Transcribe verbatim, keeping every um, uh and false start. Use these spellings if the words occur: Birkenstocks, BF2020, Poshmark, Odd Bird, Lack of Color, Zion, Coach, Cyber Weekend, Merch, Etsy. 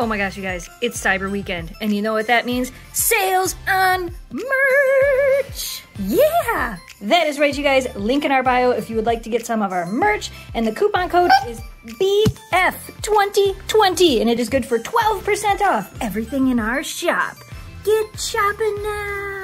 Oh my gosh, you guys, it's Cyber Weekend, and you know what that means? Sales on merch! Yeah! That is right, you guys. Link in our bio if you would like to get some of our merch, and the coupon code is B F twenty twenty, and it is good for twelve percent off everything in our shop. Get shopping now!